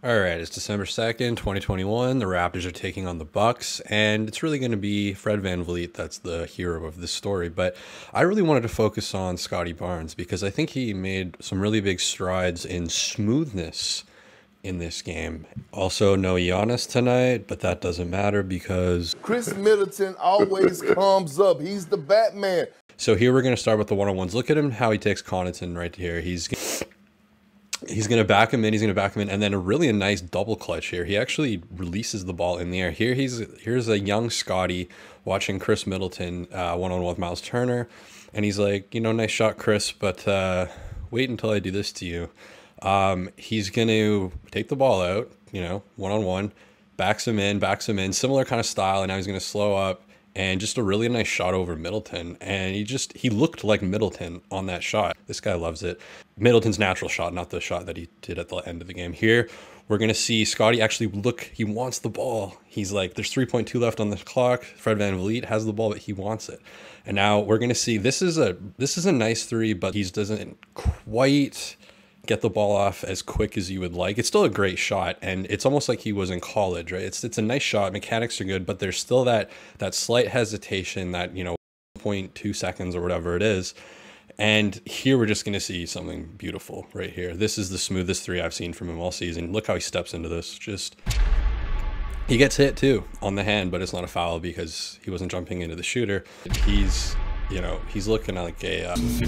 All right, it's December 2nd, 2021. The Raptors are taking on the Bucks, and it's really going to be Fred VanVleet that's the hero of this story. But I really wanted to focus on Scottie Barnes because I think he made some really big strides in smoothness in this game. Also, no Giannis tonight, but that doesn't matter because Khris Middleton always comes up. He's the Batman. So here we're going to start with the one-on-ones. Look at him, how he takes Connaughton right here. He's going to back him in. He's going to back him in. And then a nice double clutch here. He actually releases the ball in the air. Here's a young Scottie watching Khris Middleton one-on-one with Miles Turner. And he's like, you know, nice shot, Khris, but wait until I do this to you. He's going to take the ball out, you know, one-on-one, backs him in, similar kind of style. And now he's going to slow up. And just a really nice shot over Middleton. And he looked like Middleton on that shot. This guy loves it. Middleton's natural shot, not the shot that he did at the end of the game. Here, we're going to see Scottie actually look. He wants the ball. He's like, there's 3.2 left on the clock. Fred VanVleet has the ball, but he wants it. And now we're going to see, this is a nice three, but he doesn't quite get the ball off as quick as you would like. It's still a great shot, and it's almost like he was in college, right? It's a nice shot. Mechanics are good, but there's still that slight hesitation, that, you know, 0.2 seconds or whatever it is. And here we're just going to see something beautiful right here. This is the smoothest three I've seen from him all season. Look how he steps into this. He gets hit too on the hand, but it's not a foul because he wasn't jumping into the shooter. He's looking like a